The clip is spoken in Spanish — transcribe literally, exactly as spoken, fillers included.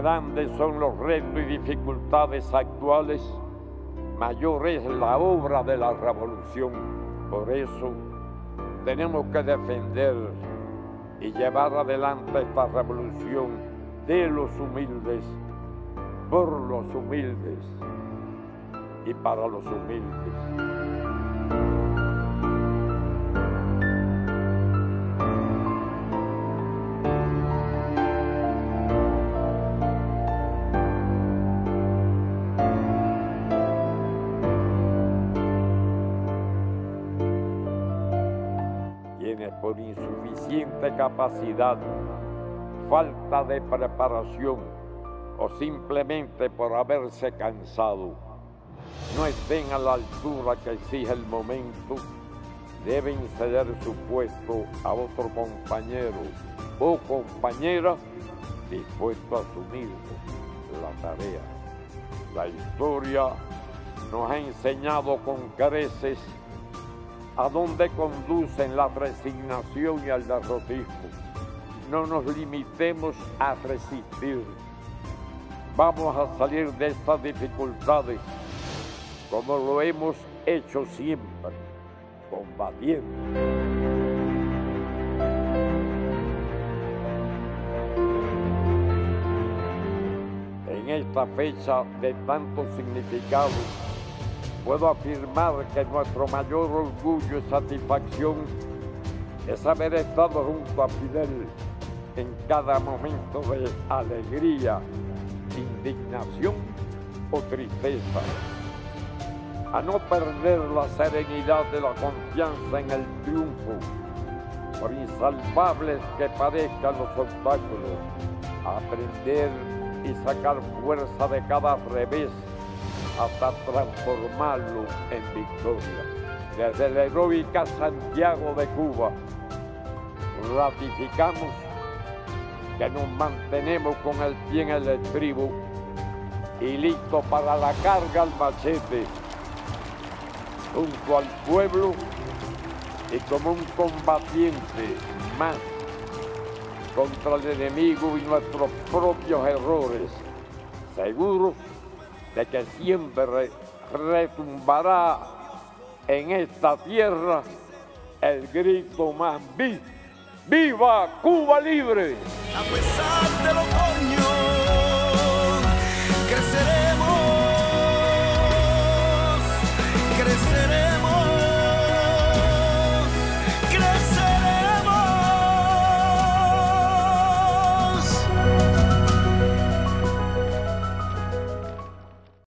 grandes son los retos y dificultades actuales, mayor es la obra de la revolución. Por eso tenemos que defender y llevar adelante esta revolución de los humildes, por los humildes y para los humildes. Por insuficiente capacidad, falta de preparación o simplemente por haberse cansado, no estén a la altura que exige el momento, deben ceder su puesto a otro compañero o compañera dispuesto a asumir la tarea. La historia nos ha enseñado con creces a dónde conducen la resignación y el derrotismo. No nos limitemos a resistir. Vamos a salir de estas dificultades como lo hemos hecho siempre, combatiendo. En esta fecha de tantos significados, puedo afirmar que nuestro mayor orgullo y satisfacción es haber estado junto a Fidel en cada momento de alegría, indignación o tristeza. A no perder la serenidad de la confianza en el triunfo, por insalvables que parezcan los obstáculos, a aprender y sacar fuerza de cada revés, hasta transformarlo en victoria. Desde la heroica Santiago de Cuba, ratificamos que nos mantenemos con el pie en el estribo y listo para la carga al machete, junto al pueblo y como un combatiente más contra el enemigo y nuestros propios errores, seguros de que siempre retumbará en esta tierra el grito más vivo: ¡Viva Cuba Libre! A pesar del otoño, creceremos, creceremos.